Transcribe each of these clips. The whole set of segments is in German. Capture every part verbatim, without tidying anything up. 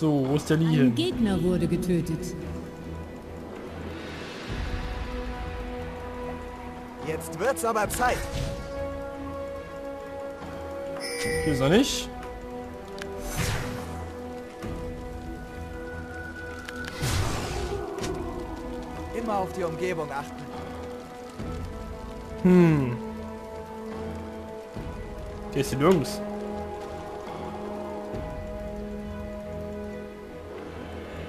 So, wo ist der Lee hin? Ein Gegner wurde getötet. Jetzt wird's aber Zeit. Hier ist er nicht. Immer auf die Umgebung achten. Hm. Der ist hier nirgends.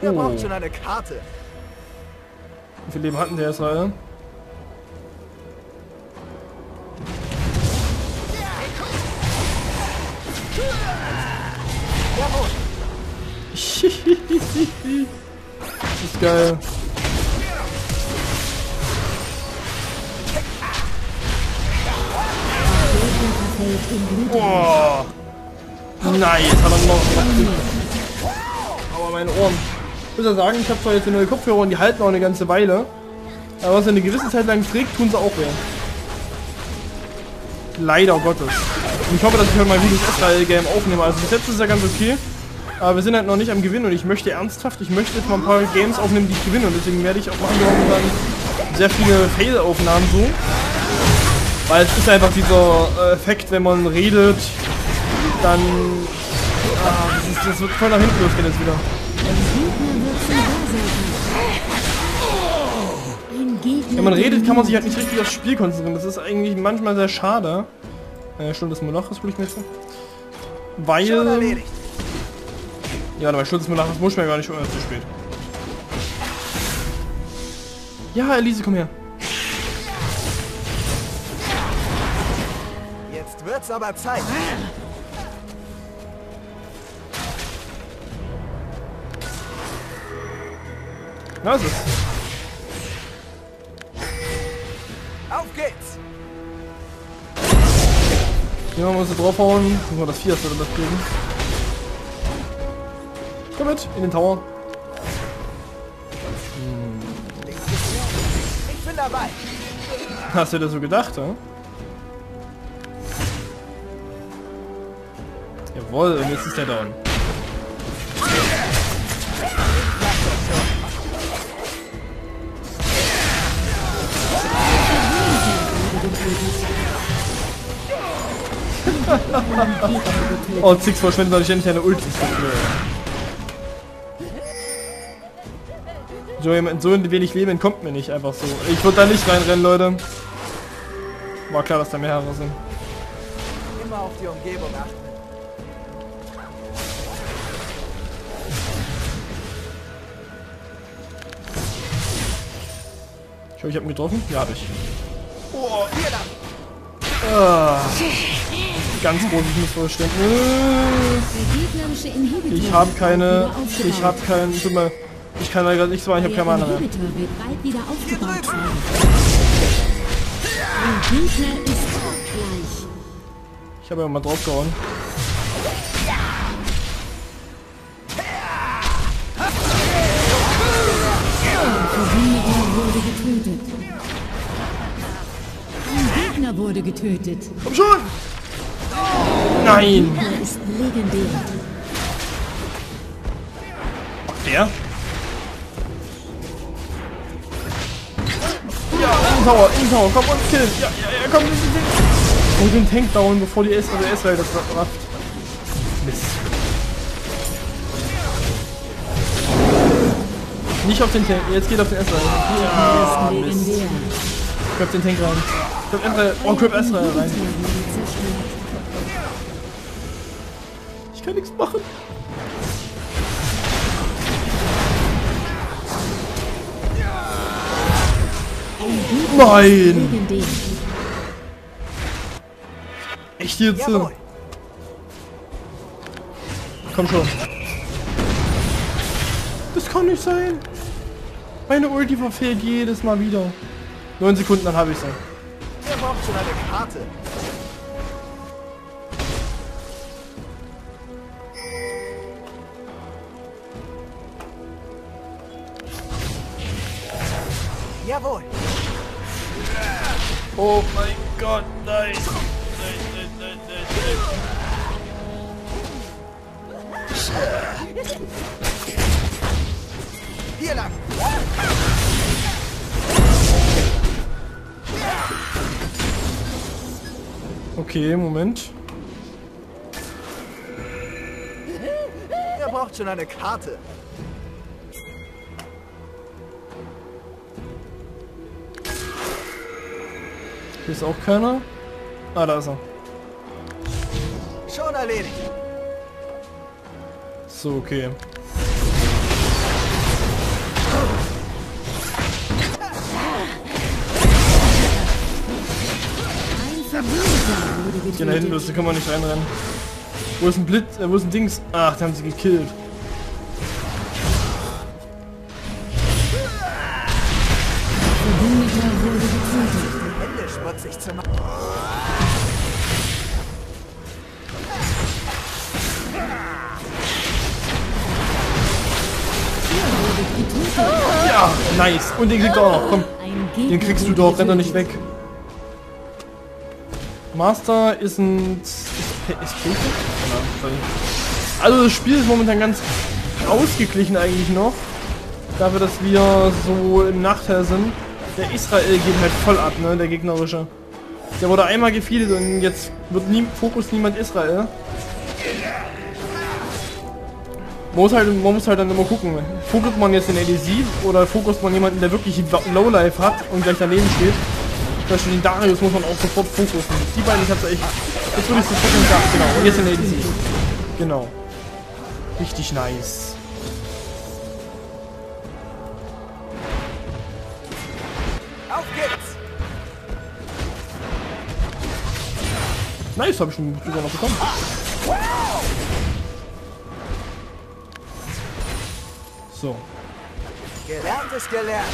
Der oh. braucht schon eine Karte. Wie viel Leben hatten der jetzt leider? Das ist geil. Boah. Nein, jetzt hat er noch. Aber meine Ohren. Ich muss ja sagen, ich habe zwar jetzt eine neue Kopfhörer und die halten auch eine ganze Weile. Aber was er eine gewisse Zeit lang trägt, tun sie auch weh. Leider Gottes. Und ich hoffe, dass ich heute mal ein Ezreal-Game aufnehme. Also bis jetzt ist ja ganz okay. Aber wir sind halt noch nicht am Gewinn und ich möchte ernsthaft, ich möchte jetzt mal ein paar Games aufnehmen, die ich gewinne. Und deswegen werde ich auch mal dann sehr viele Fail-Aufnahmen so. Weil es ist einfach dieser Effekt, wenn man redet, dann... Ah, das, ist, das wird voll nach hinten losgehen jetzt wieder. Wenn man redet, kann man sich halt nicht richtig aufs Spiel konzentrieren. Das ist eigentlich manchmal sehr schade. Äh, Stunde ist Monachos, würde ich mir jetzt sagen. Weil... Ja, aber Stunde ist Monachos, muss ich mir gar nicht, oder zu spät. Ja, Elise, komm her. Jetzt wird's aber Zeit. Na, ist es. Auf geht's! Ja, man muss da draufhauen. Muss man das Vierste dann das kriegen. Komm mit, in den Tower. Hm. Ich bin dabei. Hast du das so gedacht, ja? Jawohl, und jetzt ist der down. Oh, Zix verschwendet natürlich endlich eine Ulti. So, so wenig Leben kommt mir nicht einfach so. Ich würde da nicht reinrennen, Leute. War klar, dass da mehrere sind. Immer auf die Umgebung achten. Ich hoffe, ich habe ihn getroffen. Ja, habe ich. Oh, hier da. Ah, ganz großes Missverständnis. Ich habe keine... Ich habe keinen... Tut mir... Ich kann da gerade nichts machen, ich habe keine Mana mehr. Ich habe ja mal draufgehauen. Wurde getötet. Komm schon! Oh, nein! Der ist legendär. Der? Ja, in Tower, in Tower, komm und kill! Ja, ja, ja, komm! Und den Tank down, bevor die Ezreal das rafft. Mist. Nicht auf den Tank, jetzt geht auf den Ezreal. Ja, Mist. Ich hab den Tank rein. Oh, Crip Ezreal rein. Ich kann nichts machen. Nein! Echt jetzt? Komm schon. Das kann nicht sein. Meine Ulti verfehlt jedes Mal wieder. neun Sekunden, dann habe ich sie. Braucht schon eine Karte. Jawohl. Oh mein Gott, nein. Nein, nein, nein, nein, nein. Hier lang. Okay, Moment. Er braucht schon eine Karte. Hier ist auch keiner. Ah, da ist er. Schon erledigt. So, okay. Ja, da hinten los, da kann man nicht reinrennen. Wo ist ein Blitz? Äh, wo ist ein Dings? Ach, da haben sie gekillt. Ja, nice. Und den kriegst du auch noch. Komm, den kriegst du doch. Renn doch nicht weg. Master ist ein... Also das Spiel ist momentan ganz ausgeglichen eigentlich noch. Dafür, dass wir so im Nachteil sind. Der Israel geht halt voll ab, ne? Der gegnerische. Der wurde einmal gefeedet und jetzt wird nie, Fokus niemand Israel. Man muss, halt, man muss halt dann immer gucken, fokust man jetzt den Elise oder fokust man jemanden, der wirklich Lowlife hat und gleich daneben steht. Zum Beispiel den Darius muss man auch sofort fokussen. Die beiden, ich hab's echt... Jetzt würde ich sofort den Darius, genau. Und jetzt den Elise. Genau. Richtig nice. Auf geht's! Nice, hab ich schon sogar noch bekommen. So. Gelernt ist gelernt.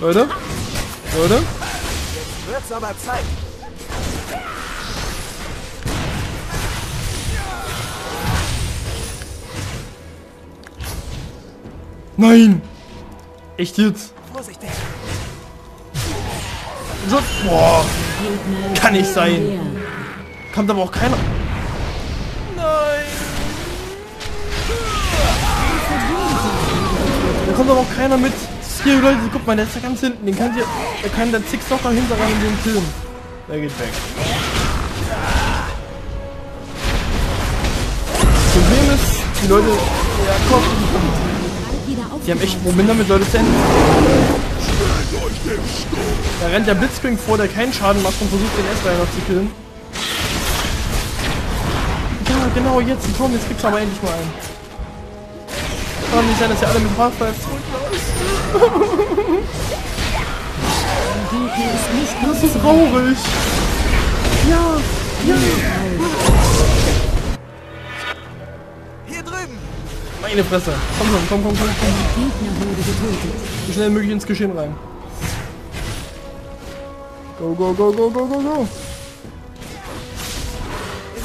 Leute? Leute? Jetzt wird's aber Zeit. Nein! Echt jetzt? Vorsichtig! So, boah! Kann nicht sein. Kommt aber auch keiner. Nein. Da kommt aber auch keiner mit. Hier Leute, guck mal, der ist ja ganz hinten. Den kann, hier, der, kann der Zix doch dahinter rein in den Film. Der geht weg. Das Problem ist, die Leute... Ja, komm. Die haben echt ein Problem damit, Leute zu enden. Da rennt der Blitzcrank vor, der keinen Schaden macht und versucht den Ezreal noch zu killen. Ja, genau, jetzt komm, jetzt gibt's aber endlich mal einen. Kann nicht sein, dass ihr alle mit Half-Life zurücklaufen. Das ist traurig. Ja, ja. Hier drüben. Meine Fresse. Komm, komm, komm, komm, komm. So schnell möglich ins Geschehen rein. Go, go, go, go, go, go, go. Immer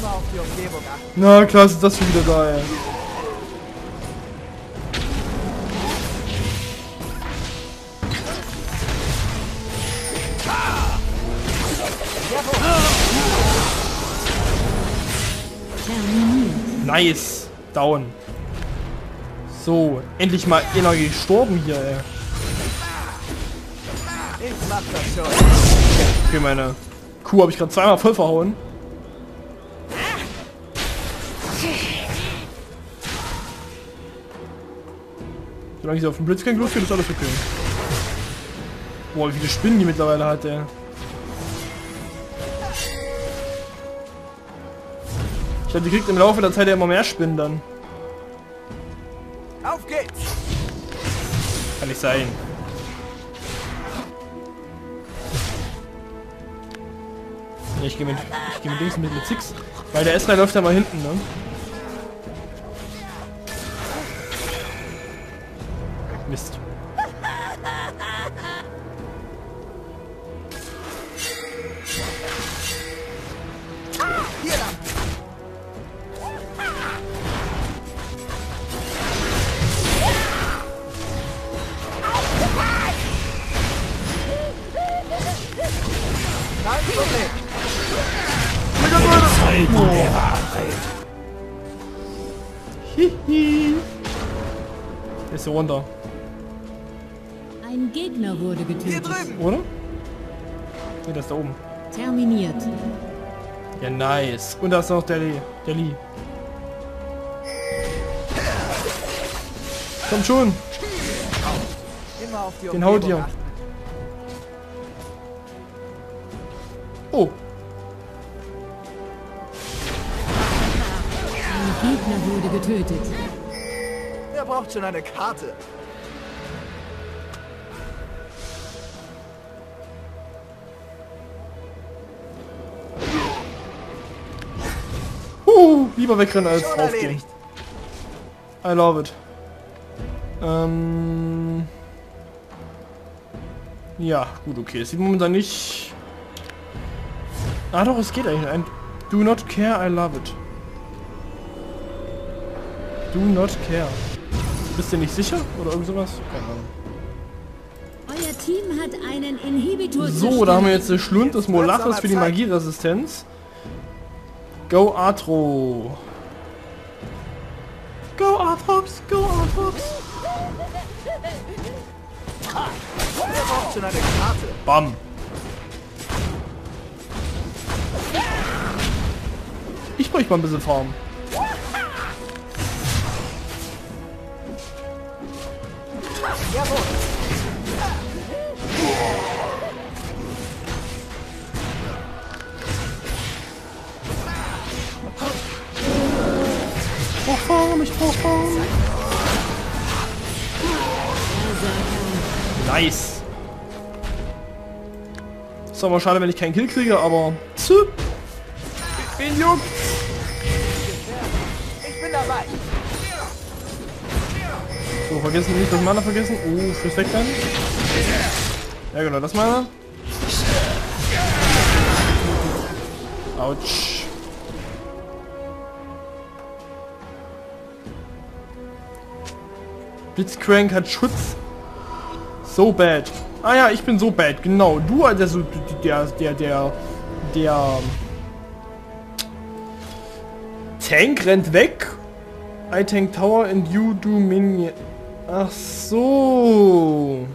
auf die Umgebung achten. Na klar, ist das schon wieder da, ey. Nice. Down. So, endlich mal einer gestorben hier, ey. Ich mach das schon. Okay, meine Kuh habe ich gerade zweimal voll verhauen. Solange ich auf den Blitzkrank losgehe, ist alles okay. Boah, wie viele Spinnen die mittlerweile hat, ey. Ich glaube, die kriegt im Laufe der Zeit ja immer mehr Spinnen dann. Auf geht's! Kann nicht sein. Nee, ich gehe mit, ich geh mit links mit mit Six. Weil der Ezreal läuft ja mal hinten, ne? Mist. Hihi. Ist hier runter. Ein Gegner wurde getötet. Hier drin. Oder? Ne, das ist da oben. Terminiert. Ja, nice. Und da ist noch der Lee. Der Lee. Komm schon. Immer auf die Den haut ihr. Oh. Ein Gegner wurde getötet. Er braucht schon eine Karte. Huh, lieber wegrennen als draufgehen. I love it. Ähm... Ja, gut, okay. Es sieht momentan nicht... Ah doch, es geht eigentlich. Ein Do not care, I love it. Do not care. Bist du nicht sicher? Oder irgend sowas? Keine Ahnung. Euer Team hat einen Inhibitor. So, da haben wir jetzt eine Schlund des Molachers für die Magieresistenz. Go Atro. Go Aatrox, go Aatrox. Bam. Ich bräuchte mal ein bisschen Farm. Ich brauch Farm, ich brauch Farm. Nice. Ist aber schade, wenn ich keinen Kill kriege, aber... Zip. Wen juckt's? Ich bin dabei. So, vergessen nicht, das Mana vergessen. Oh, fürs Wegrennen. Ja genau, das Mana. Autsch. Blitzcrank hat Schutz. So bad. Ah ja, ich bin so bad, genau. Du, also der, der, der, der... Tank rennt weg. I tank tower and you do minion. Ach so.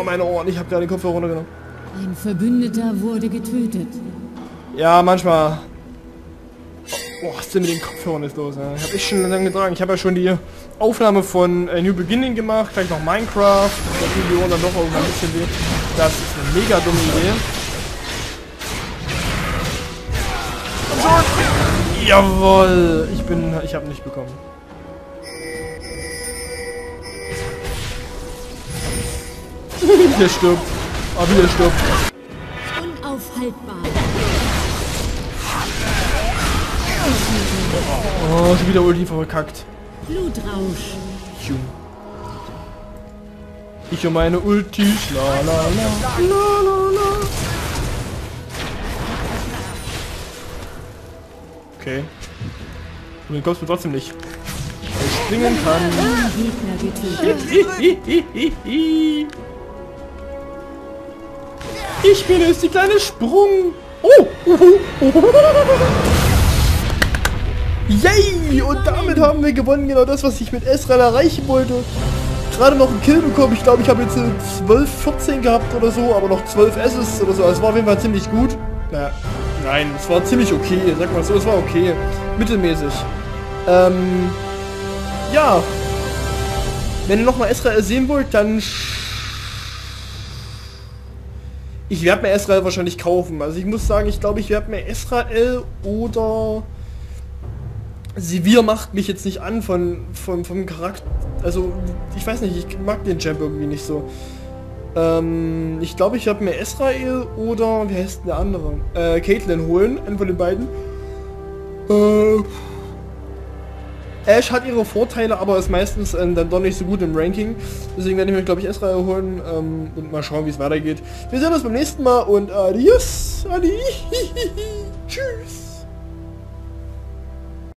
Oh, meine Ohren. Ich habe gerade den Kopfhörer runtergenommen. Ein Verbündeter wurde getötet. Ja, manchmal. Oh, was ist denn mit den Kopfhörern jetzt los? Ich habe echt schon lange getragen. Ich habe ja schon die Aufnahme von A New Beginning gemacht. Gleich noch Minecraft. Da tun die Ohren dann doch irgendwann ein bisschen weh. Das ist eine mega dumme Idee. Komm schon! Jawohl! Ich bin... Ich habe nicht bekommen. Der stirbt. Ah, oh, wie der stirbt. Unaufhaltbar. Oh, schon wieder Ulti verkackt. Blutrausch. Ich und meine Ulti. La, la, la. La, la, la. Okay. Und den kommst du trotzdem nicht. Ich springen kann. Ich bin es, die kleine Sprung. Oh! Yay! Und damit haben wir gewonnen. Genau das, was ich mit Ezreal erreichen wollte. Gerade noch einen Kill bekommen. Ich glaube, ich habe jetzt zwölf, vierzehn gehabt oder so. Aber noch zwölf Assists oder so. Es war auf jeden Fall ziemlich gut. Naja, nein, es war ziemlich okay. Sag mal so, es war okay. Mittelmäßig. Ähm, ja. Wenn ihr nochmal Ezreal sehen wollt, dann... Ich werde mir Ezreal wahrscheinlich kaufen. Also ich muss sagen, ich glaube, ich werde mir Ezreal oder... Sivir macht mich jetzt nicht an von, von vom Charakter, also ich weiß nicht, ich mag den Champ irgendwie nicht so. Ähm, ich glaube, ich werde mir Ezreal oder, wie heißt denn der andere? Äh, Caitlyn holen, einen von den beiden. Äh, Ashe hat ihre Vorteile, aber ist meistens äh, dann doch nicht so gut im Ranking. Deswegen werde ich mir, glaube ich, Ezreal holen ähm, und mal schauen, wie es weitergeht. Wir sehen uns beim nächsten Mal und adios, adi, tschüss.